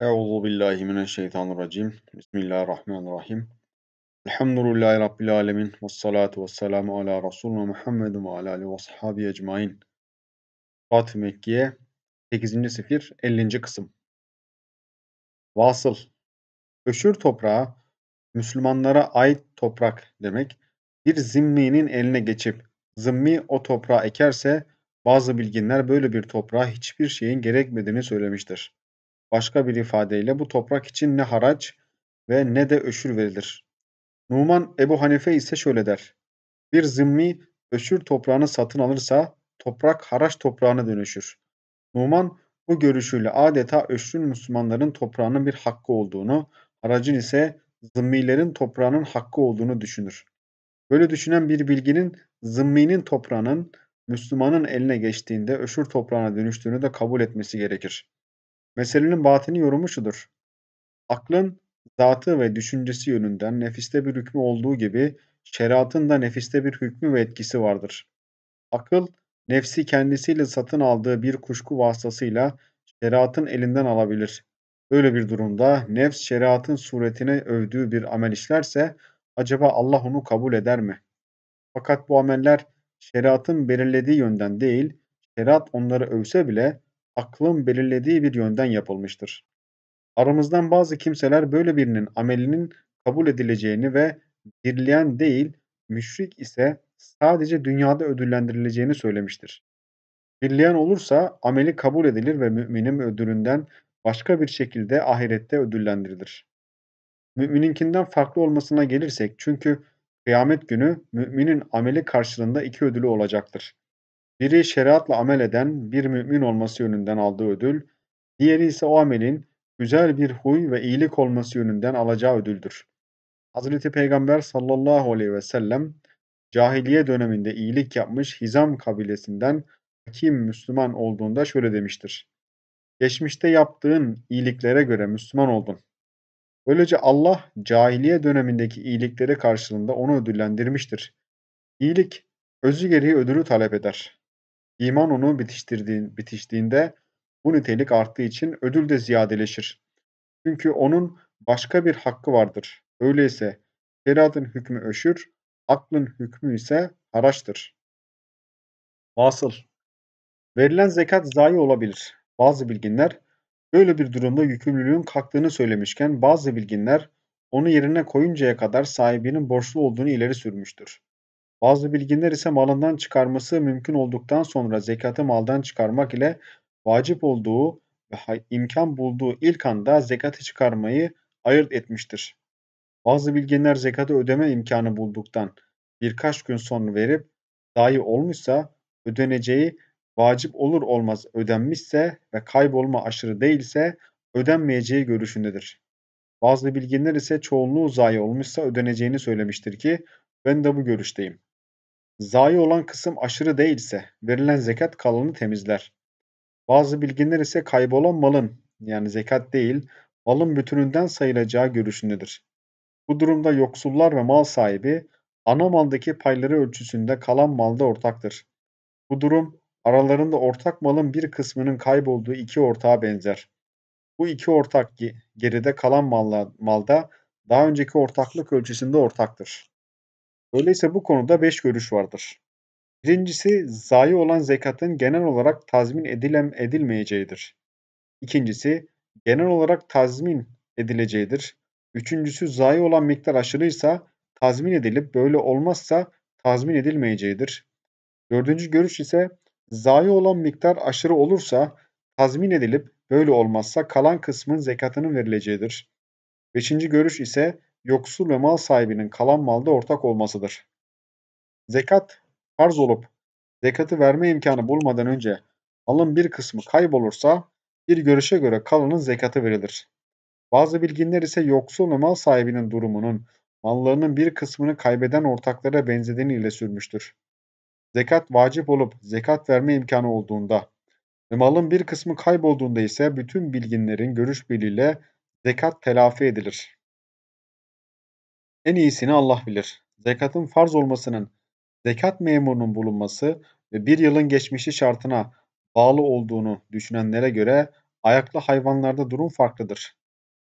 Euzubillahimineşşeytanirracim. Bismillahirrahmanirrahim. Elhamdülillahi Rabbil alemin. Vessalatu vesselamu ala Resulü Muhammedun ve ala alihi ve sahabi ecmain. Fütuhât-ı Mekke 8. sefir 50. kısım. Vasıl. Öşür toprağı, Müslümanlara ait toprak demek. Bir zimminin eline geçip zimmi o toprağı ekerse bazı bilginler böyle bir toprağa hiçbir şeyin gerekmediğini söylemiştir. Başka bir ifadeyle bu toprak için ne haraç ve ne de öşür verilir. Numan Ebu Hanife ise şöyle der. Bir zimmi öşür toprağını satın alırsa toprak haraç toprağına dönüşür. Numan bu görüşüyle adeta öşrün Müslümanların toprağının bir hakkı olduğunu, haracın ise zimmilerin toprağının hakkı olduğunu düşünür. Böyle düşünen bir bilginin zimminin toprağının Müslümanın eline geçtiğinde öşür toprağına dönüştüğünü de kabul etmesi gerekir. Meselenin batini yorumu şudur. Aklın zatı ve düşüncesi yönünden nefiste bir hükmü olduğu gibi şeriatın da nefiste bir hükmü ve etkisi vardır. Akıl, nefsi kendisiyle satın aldığı bir kuşku vasıtasıyla şeriatın elinden alabilir. Böyle bir durumda nefs şeriatın suretine övdüğü bir amel işlerse acaba Allah onu kabul eder mi? Fakat bu ameller şeriatın belirlediği yönden değil, şeriat onları övse bile aklın belirlediği bir yönden yapılmıştır. Aramızdan bazı kimseler böyle birinin amelinin kabul edileceğini ve dirleyen değil, müşrik ise sadece dünyada ödüllendirileceğini söylemiştir. Dirleyen olursa ameli kabul edilir ve müminin ödülünden başka bir şekilde ahirette ödüllendirilir. Mümininkinden farklı olmasına gelirsek, çünkü kıyamet günü müminin ameli karşılığında iki ödülü olacaktır. Biri şeriatla amel eden bir mümin olması yönünden aldığı ödül, diğeri ise o amelin güzel bir huy ve iyilik olması yönünden alacağı ödüldür. Hz. Peygamber sallallahu aleyhi ve sellem cahiliye döneminde iyilik yapmış Hizam kabilesinden hakim Müslüman olduğunda şöyle demiştir. Geçmişte yaptığın iyiliklere göre Müslüman oldun. Böylece Allah cahiliye dönemindeki iyilikleri karşılığında onu ödüllendirmiştir. İyilik özü gereği ödülü talep eder. İman onu bitiştiğinde bu nitelik arttığı için ödül de ziyadeleşir. Çünkü onun başka bir hakkı vardır. Öyleyse şeriatın hükmü öşür, aklın hükmü ise haraçtır. Vasıl. Verilen zekat zayi olabilir. Bazı bilginler böyle bir durumda yükümlülüğün kalktığını söylemişken bazı bilginler onu yerine koyuncaya kadar sahibinin borçlu olduğunu ileri sürmüştür. Bazı bilginler ise malından çıkarması mümkün olduktan sonra zekatı maldan çıkarmak ile vacip olduğu ve imkan bulduğu ilk anda zekatı çıkarmayı ayırt etmiştir. Bazı bilginler zekatı ödeme imkanı bulduktan birkaç gün sonra verip zayi olmuşsa ödeneceği vacip olur olmaz ödenmişse ve kaybolma aşırı değilse ödenmeyeceği görüşündedir. Bazı bilginler ise çoğunluğu zayi olmuşsa ödeneceğini söylemiştir ki ben de bu görüşteyim. Zayi olan kısım aşırı değilse verilen zekat kalanı temizler. Bazı bilginler ise kaybolan malın yani zekat değil malın bütününden sayılacağı görüşündedir. Bu durumda yoksullar ve mal sahibi ana maldaki payları ölçüsünde kalan malda ortaktır. Bu durum aralarında ortak malın bir kısmının kaybolduğu iki ortağa benzer. Bu iki ortak geride kalan malda daha önceki ortaklık ölçüsünde ortaktır. Öyleyse bu konuda 5 görüş vardır. Birincisi, zayi olan zekatın genel olarak tazmin edilmeyeceğidir. İkincisi, genel olarak tazmin edileceğidir. Üçüncüsü, zayi olan miktar aşırıysa tazmin edilip böyle olmazsa tazmin edilmeyeceğidir. Dördüncü görüş ise zayi olan miktar aşırı olursa tazmin edilip böyle olmazsa kalan kısmın zekatının verileceğidir. Beşinci görüş ise yoksul ve mal sahibinin kalan malda ortak olmasıdır. Zekat farz olup zekatı verme imkanı bulmadan önce malın bir kısmı kaybolursa bir görüşe göre kalanın zekatı verilir. Bazı bilginler ise yoksul ve mal sahibinin durumunun mallarının bir kısmını kaybeden ortaklara benzediğini ile sürmüştür. Zekat vacip olup zekat verme imkanı olduğunda ve malın bir kısmı kaybolduğunda ise bütün bilginlerin görüş birliğiyle zekat telafi edilir. En iyisini Allah bilir. Zekatın farz olmasının, zekat memurunun bulunması ve bir yılın geçmişi şartına bağlı olduğunu düşünenlere göre Ayaklı hayvanlarda durum farklıdır.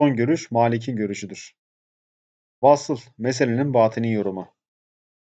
Son görüş Malik'in görüşüdür. Vasıl, meselenin batini yorumu.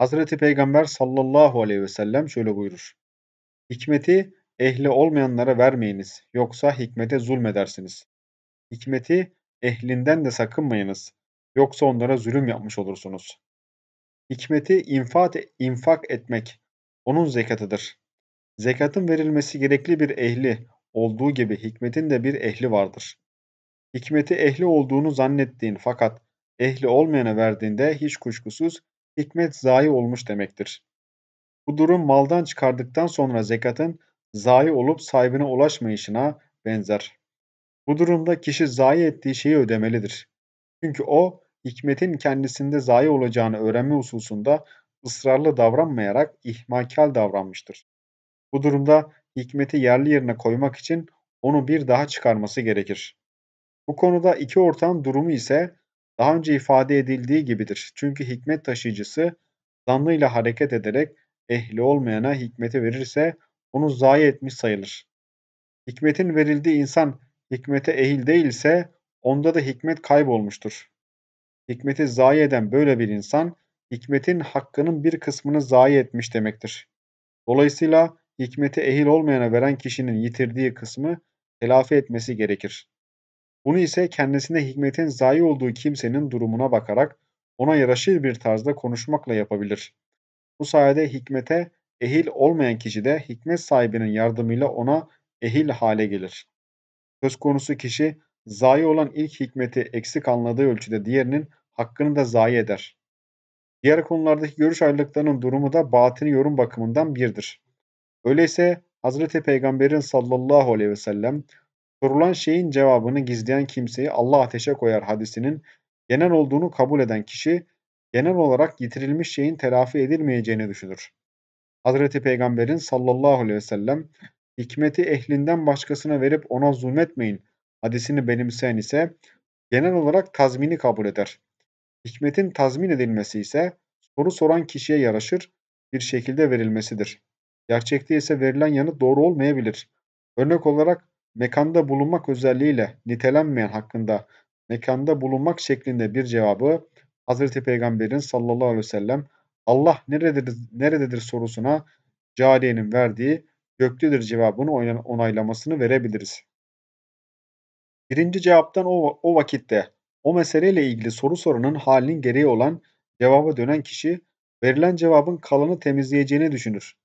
Hz. Peygamber sallallahu aleyhi ve sellem şöyle buyurur. Hikmeti ehli olmayanlara vermeyiniz, yoksa hikmete zulmedersiniz. Hikmeti ehlinden de sakınmayınız, yoksa onlara zulüm yapmış olursunuz. Hikmeti infak etmek, onun zekatıdır. Zekatın verilmesi gerekli bir ehli olduğu gibi hikmetin de bir ehli vardır. Hikmeti ehli olduğunu zannettiğin fakat ehli olmayana verdiğinde hiç kuşkusuz hikmet zayi olmuş demektir. Bu durum maldan çıkardıktan sonra zekatın zayi olup sahibine ulaşmayışına benzer. Bu durumda kişi zayi ettiği şeyi ödemelidir. Çünkü o hikmetin kendisinde zayi olacağını öğrenme hususunda ısrarlı davranmayarak ihmalkar davranmıştır. Bu durumda hikmeti yerli yerine koymak için onu bir daha çıkarması gerekir. Bu konuda iki ortağın durumu ise daha önce ifade edildiği gibidir. Çünkü hikmet taşıyıcısı zannıyla hareket ederek ehli olmayana hikmeti verirse onu zayi etmiş sayılır. Hikmetin verildiği insan hikmete ehil değilse onda da hikmet kaybolmuştur. Hikmeti zayi eden böyle bir insan hikmetin hakkının bir kısmını zayi etmiş demektir. Dolayısıyla hikmeti ehil olmayana veren kişinin yitirdiği kısmı telafi etmesi gerekir. Bunu ise kendisine hikmetin zayi olduğu kimsenin durumuna bakarak ona yaraşır bir tarzda konuşmakla yapabilir. Bu sayede hikmete ehil olmayan kişi de hikmet sahibinin yardımıyla ona ehil hale gelir. Söz konusu kişi zayi olan ilk hikmeti eksik anladığı ölçüde diğerinin hakkını da zayi eder. Diğer konulardaki görüş ayrılıklarının durumu da batini yorum bakımından birdir. Öyleyse Hz. Peygamberin sallallahu aleyhi ve sellem sorulan şeyin cevabını gizleyen kimseyi Allah ateşe koyar hadisinin genel olduğunu kabul eden kişi genel olarak yitirilmiş şeyin telafi edilmeyeceğini düşünür. Hz. Peygamberin sallallahu aleyhi ve sellem hikmeti ehlinden başkasına verip ona zulmetmeyin hadisini benimseyen ise genel olarak tazmini kabul eder. Hikmetin tazmin edilmesi ise soru soran kişiye yaraşır bir şekilde verilmesidir. Gerçekte ise verilen yanıt doğru olmayabilir. Örnek olarak mekanda bulunmak özelliğiyle nitelenmeyen hakkında mekanda bulunmak şeklinde bir cevabı Hz. Peygamberin sallallahu aleyhi ve sellem Allah nerededir sorusuna cariyenin verdiği göktüdür cevabını onaylamasını verebiliriz. Birinci cevaptan o vakitte o meseleyle ilgili soru sorunun halinin gereği olan cevaba dönen kişi verilen cevabın kalanı temizleyeceğini düşünür.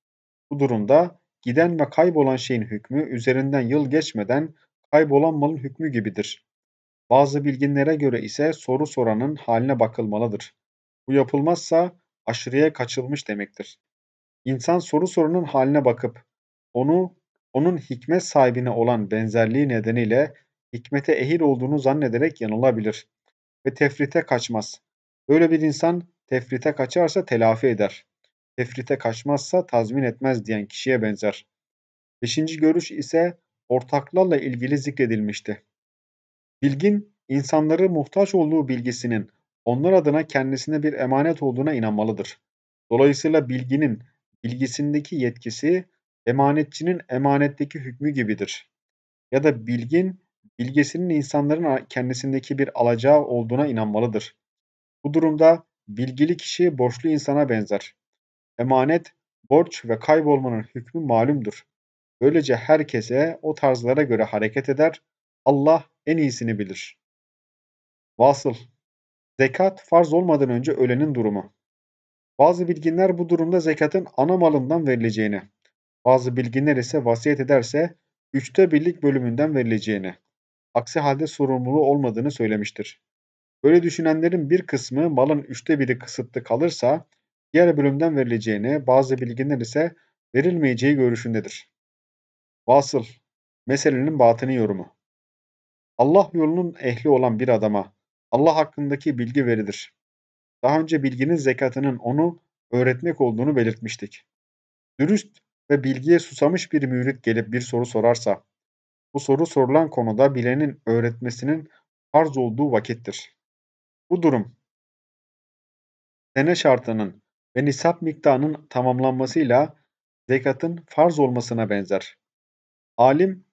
Bu durumda giden ve kaybolan şeyin hükmü üzerinden yıl geçmeden kaybolan malın hükmü gibidir. Bazı bilginlere göre ise soru soranın haline bakılmalıdır. Bu yapılmazsa aşırıya kaçılmış demektir. İnsan soru soranın haline bakıp onun hikmet sahibine olan benzerliği nedeniyle hikmete ehil olduğunu zannederek yanılabilir ve tefrite kaçmaz. Böyle bir insan tefrite kaçarsa telafi eder. Tefrite kaçmazsa tazmin etmez diyen kişiye benzer. Beşinci görüş ise ortaklarla ilgili zikredilmişti. Bilgin, insanları muhtaç olduğu bilgisinin onlar adına kendisine bir emanet olduğuna inanmalıdır. Dolayısıyla bilginin bilgisindeki yetkisi emanetçinin emanetteki hükmü gibidir. Ya da bilgin, bilgesinin insanların kendisindeki bir alacağı olduğuna inanmalıdır. Bu durumda bilgili kişi borçlu insana benzer. Emanet, borç ve kaybolmanın hükmü malumdur. Böylece herkese o tarzlara göre hareket eder. Allah en iyisini bilir. Vasıl, zekat farz olmadan önce ölenin durumu. Bazı bilginler bu durumda zekatın ana malından verileceğini, bazı bilginler ise vasiyet ederse 1/3 bölümünden verileceğini, aksi halde sorumluluğu olmadığını söylemiştir. Böyle düşünenlerin bir kısmı malın 1/3 kısıtlı kalırsa diğer bölümden verileceğini, bazı bilginler ise verilmeyeceği görüşündedir. Vasıl, meselenin batini yorumu. Allah yolunun ehli olan bir adama Allah hakkındaki bilgi verilir. Daha önce bilginin zekatının onu öğretmek olduğunu belirtmiştik. Dürüst ve bilgiye susamış bir mürit gelip bir soru sorarsa, bu soru sorulan konuda bilenin öğretmesinin farz olduğu vakittir. Bu durum, sene şartının ve nisap miktarının tamamlanmasıyla zekatın farz olmasına benzer. Alim,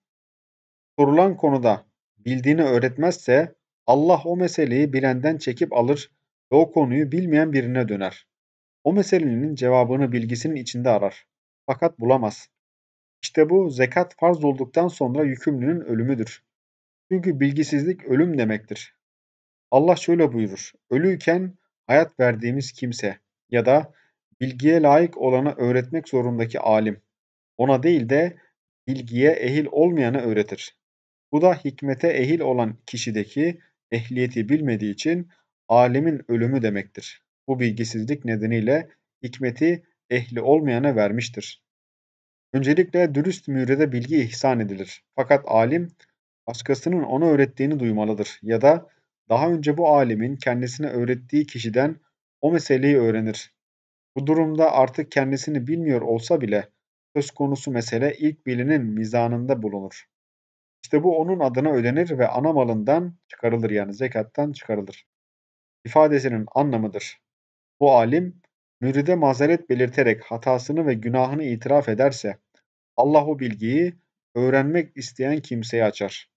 sorulan konuda bildiğini öğretmezse Allah o meseleyi bilenden çekip alır ve o konuyu bilmeyen birine döner. O meselenin cevabını bilgisinin içinde arar. Fakat bulamaz. İşte bu zekat farz olduktan sonra yükümlünün ölümüdür. Çünkü bilgisizlik ölüm demektir. Allah şöyle buyurur: "Ölüyken hayat verdiğimiz kimse ya da bilgiye layık olana öğretmek zorundaki alim, ona değil de bilgiye ehil olmayana öğretir. Bu da hikmete ehil olan kişideki ehliyeti bilmediği için alimin ölümü demektir. Bu bilgisizlik nedeniyle hikmeti ehli olmayana vermiştir." Öncelikle dürüst müride bilgi ihsan edilir. Fakat alim başkasının ona öğrettiğini duymalıdır ya da daha önce bu alimin kendisine öğrettiği kişiden o meseleyi öğrenir. Bu durumda artık kendisini bilmiyor olsa bile söz konusu mesele ilk bilinin mizanında bulunur. İşte bu onun adına ödenir ve ana malından çıkarılır, yani zekattan çıkarılır ifadesinin anlamıdır. Bu alim müride mazeret belirterek hatasını ve günahını itiraf ederse Allah o bilgiyi öğrenmek isteyen kimseye açar.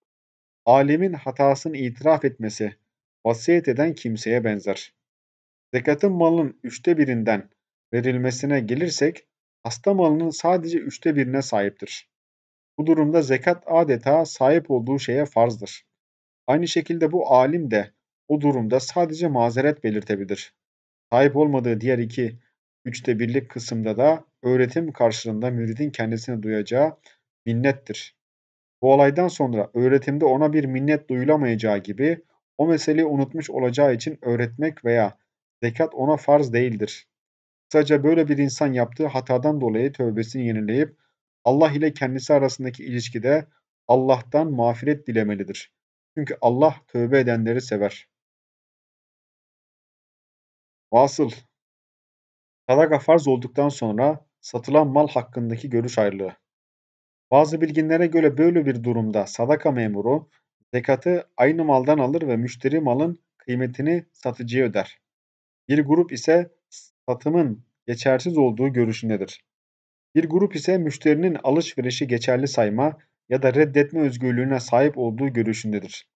Alimin hatasını itiraf etmesi vasiyet eden kimseye benzer. Zekatın malının 1/3'ünden verilmesine gelirsek hasta malının sadece 1/3'üne sahiptir. Bu durumda zekat adeta sahip olduğu şeye farzdır. Aynı şekilde bu alim de o durumda sadece mazeret belirtebilir. Sahip olmadığı diğer 2/3'lük kısımda da öğretim karşılığında müridin kendisine duyacağı minnettir. Bu olaydan sonra öğretimde ona bir minnet duyulamayacağı gibi o meseleyi unutmuş olacağı için öğretmek veya zekat ona farz değildir. Kısaca böyle bir insan yaptığı hatadan dolayı tövbesini yenileyip Allah ile kendisi arasındaki ilişkide Allah'tan mağfiret dilemelidir. Çünkü Allah tövbe edenleri sever. Vasıl. Sadaka farz olduktan sonra satılan mal hakkındaki görüş ayrılığı. Bazı bilginlere göre böyle bir durumda sadaka memuru zekatı aynı maldan alır ve müşteri malın kıymetini satıcıya öder. Bir grup ise satımın geçersiz olduğu görüşündedir. Bir grup ise müşterinin alışverişi geçerli sayma ya da reddetme özgürlüğüne sahip olduğu görüşündedir.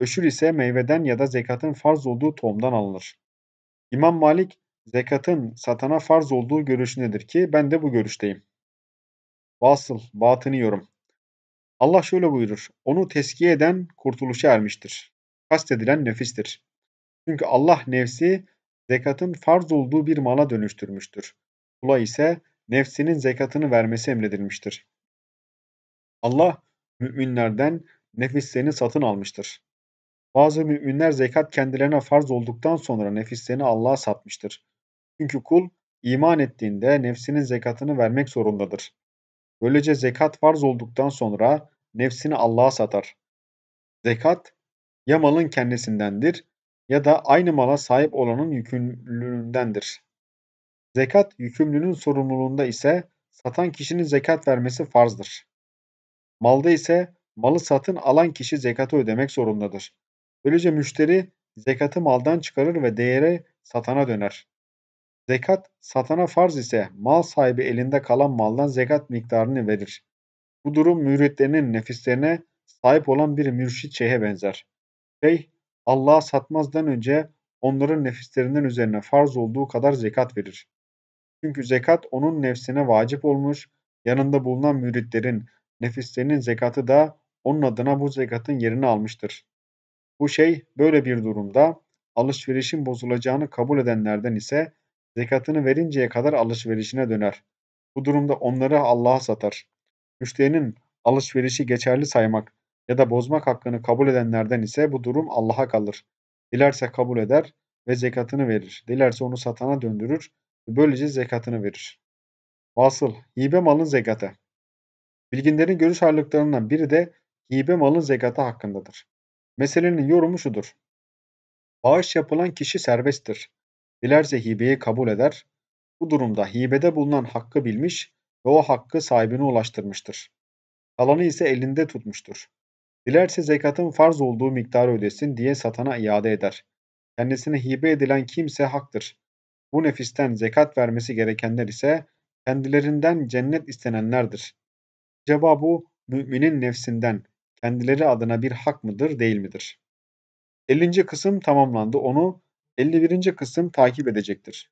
Öşür ise meyveden ya da zekatın farz olduğu tohumdan alınır. İmam Malik zekatın satana farz olduğu görüşündedir ki ben de bu görüşteyim. Vasıl, batını yorum. Allah şöyle buyurur: "Onu tezkiye eden kurtuluşa ermiştir." Kastedilen nefistir. Çünkü Allah nefsi zekatın farz olduğu bir mala dönüştürmüştür. Kula ise nefsinin zekatını vermesi emredilmiştir. Allah müminlerden nefislerini satın almıştır. Bazı müminler zekat kendilerine farz olduktan sonra nefislerini Allah'a satmıştır. Çünkü kul iman ettiğinde nefsinin zekatını vermek zorundadır. Böylece zekat farz olduktan sonra nefsini Allah'a satar. Zekat ya malın kendisindendir ya da aynı mala sahip olanın yükümlülüğündendir. Zekat yükümlünün sorumluluğunda ise satan kişinin zekat vermesi farzdır. Malda ise malı satın alan kişi zekatı ödemek zorundadır. Böylece müşteri zekatı maldan çıkarır ve değeri satana döner. Zekat satana farz ise mal sahibi elinde kalan maldan zekat miktarını verir. Bu durum müritlerinin nefislerine sahip olan bir mürşit şeyhe benzer. Şeyh Allah'a satmazdan önce onların nefislerinden üzerine farz olduğu kadar zekat verir. Çünkü zekat onun nefsine vacip olmuş, yanında bulunan müritlerin nefislerinin zekatı da onun adına bu zekatın yerini almıştır. Bu şey böyle bir durumda alışverişin bozulacağını kabul edenlerden ise zekatını verinceye kadar alışverişine döner. Bu durumda onları Allah'a satar. Müşterinin alışverişi geçerli saymak ya da bozmak hakkını kabul edenlerden ise bu durum Allah'a kalır. Dilerse kabul eder ve zekatını verir. Dilerse onu satana döndürür ve böylece zekatını verir. Vasıl, hibe malın zekatı. Bilginlerin görüş ayrılıklarından biri de hibe malın zekatı hakkındadır. Meselenin yorumu şudur: bağış yapılan kişi serbesttir. Dilerse hibeyi kabul eder. Bu durumda hibede bulunan hakkı bilmiş ve o hakkı sahibine ulaştırmıştır. Kalanı ise elinde tutmuştur. Dilerse zekatın farz olduğu miktarı ödesin diye satana iade eder. Kendisine hibe edilen kimse haktır. Bu nefisten zekat vermesi gerekenler ise kendilerinden cennet istenenlerdir. Acaba bu müminin nefsinden kendileri adına bir hak mıdır, değil midir? 50. kısım tamamlandı. Onu 51. kısım takip edecektir.